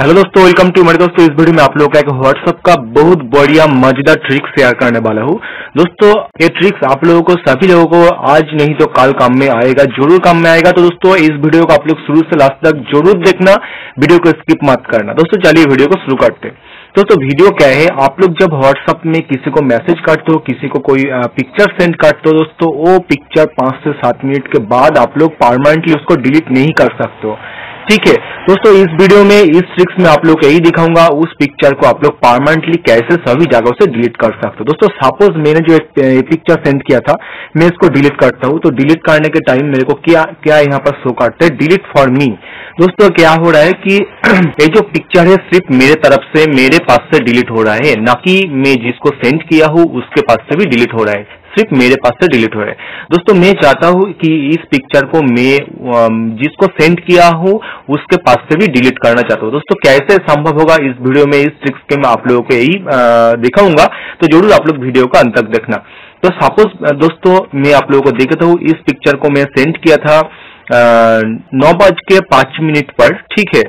Hello दोस्तों, welcome to मेरे दोस्तों। इस वीडियो में आप लोग का एक व्हाट्सएप का बहुत बढ़िया मजेदार ट्रिक शेयर करने वाला हूँ। दोस्तों ये ट्रिक्स आप लोगों को सभी लोगों को आज नहीं तो कल काम में आएगा, जरूर काम में आएगा। तो दोस्तों इस वीडियो को आप लोग शुरू से लास्ट तक जरूर देखना, वीडियो को स्किप मत करना। दोस्तों चलिए वीडियो को शुरू करते हैं। दोस्तों वीडियो क्या है, आप लोग जब व्हाट्सएप में किसी को मैसेज करते हो, किसी को कोई पिक्चर सेंड करते हो दोस्तों, वो पिक्चर 5 से 7 मिनट के बाद आप लोग परमानेंटली उसको डिलीट नहीं कर सकते हो, ठीक है। दोस्तों इस वीडियो में, इस ट्रिक्स में आप लोग यही दिखाऊंगा उस पिक्चर को आप लोग परमानेंटली कैसे सभी जगह से डिलीट कर सकते हो। दोस्तों सपोज मैंने जो एक पिक्चर सेंड किया था, मैं इसको डिलीट करता हूँ। तो डिलीट करने के टाइम मेरे को क्या यहाँ पर शो करते हैं, डिलीट फॉर मी। दोस्तों क्या हो रहा है कि ये जो पिक्चर है सिर्फ मेरे तरफ से, मेरे पास से डिलीट हो रहा है, ना कि मैं जिसको सेंड किया हूँ उसके पास से भी डिलीट हो रहा है, सिर्फ मेरे पास से डिलीट हो रहा है। दोस्तों मैं चाहता हूं कि इस पिक्चर को मैं जिसको सेंड किया हूं उसके पास से भी डिलीट करना चाहता हूं। दोस्तों कैसे संभव होगा, इस वीडियो में, इस ट्रिक्स के मैं आप लोगों को यही दिखाऊंगा, तो जरूर आप लोग वीडियो का अंत तक देखना। तो सपोज दोस्तों मैं आप लोगों को देखता हूँ, इस पिक्चर को मैं सेंड किया था 9:05 पर, ठीक है।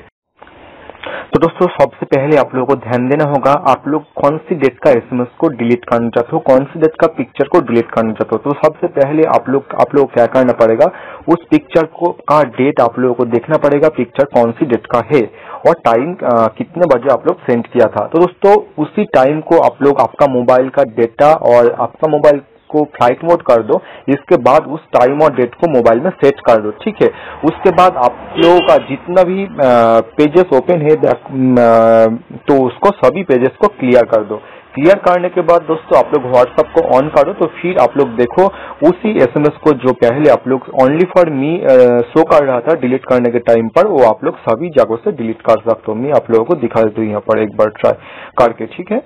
तो दोस्तों सबसे पहले आप लोगों को ध्यान देना होगा, आप लोग कौन सी डेट का एसएमएस को डिलीट करना चाहते हो, कौन सी डेट का पिक्चर को डिलीट करना चाहते हो। तो सबसे पहले आप लोग क्या करना पड़ेगा, उस पिक्चर को का डेट आप लोगों को देखना पड़ेगा, पिक्चर कौन सी डेट का है और टाइम कितने बजे आप लोग सेंड किया था। तो दोस्तों उसी टाइम को आप लोग आपका मोबाइल का डेटा और आपका मोबाइल को फ्लाइट मोड कर दो, इसके बाद उस टाइम और डेट को मोबाइल में सेट कर दो, ठीक है। उसके बाद आप लोगों का जितना भी पेजेस ओपन है तो उसको सभी पेजेस को क्लियर कर दो। क्लियर करने के बाद दोस्तों आप लोग व्हाट्सएप को ऑन करो, तो फिर आप लोग देखो उसी एसएमएस को जो पहले आप लोग ओनली फॉर मी शो कर रहा था डिलीट करने के टाइम पर, वो आप लोग सभी जगहों से डिलीट कर सकते हो। मैं आप लोगों को दिखा देता हूँ यहाँ पर एक बार ट्राई करके, ठीक है।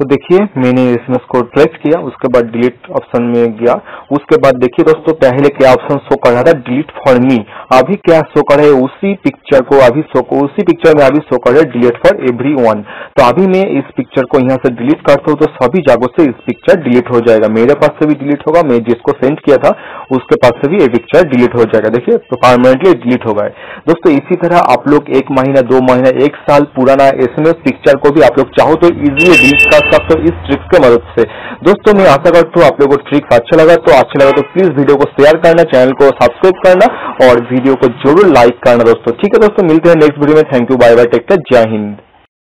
तो देखिए मैंने एसएमएस को प्रेस किया, उसके बाद डिलीट ऑप्शन में गया, उसके बाद देखिए दोस्तों पहले क्या ऑप्शन शो कर रहा था, डिलीट फॉर मी। अभी क्या शो कर रहा है, उसी पिक्चर को अभी उसी पिक्चर में अभी शो कर रहा है डिलीट फॉर एवरीवन। तो अभी मैं इस पिक्चर को यहाँ से डिलीट करता हूँ, तो सभी जगहों से इस पिक्चर डिलीट हो जाएगा, मेरे पास से भी डिलीट होगा, मैं जिसको सेंड किया था उसके पास से भी ये पिक्चर डिलीट हो जाएगा, देखिए तो परमानेंटली डिलीट हो गए। दोस्तों इसी तरह आप लोग 1 महीना 2 महीना 1 साल पुराना एसएमएस पिक्चर को भी आप लोग चाहो तो इजिली डिलीट कर सकते हो इस ट्रिक्स के मदद से। दोस्तों मैं आशा करता हूँ आप लोगों को ट्रिक्स अच्छा लगा तो प्लीज वीडियो को शेयर करना, चैनल को सब्सक्राइब करना और वीडियो को जरूर लाइक करना दोस्तों, ठीक है। दोस्तों मिलते हैं नेक्स्ट वीडियो में, thank you, bye bye, take care, जय हिंद।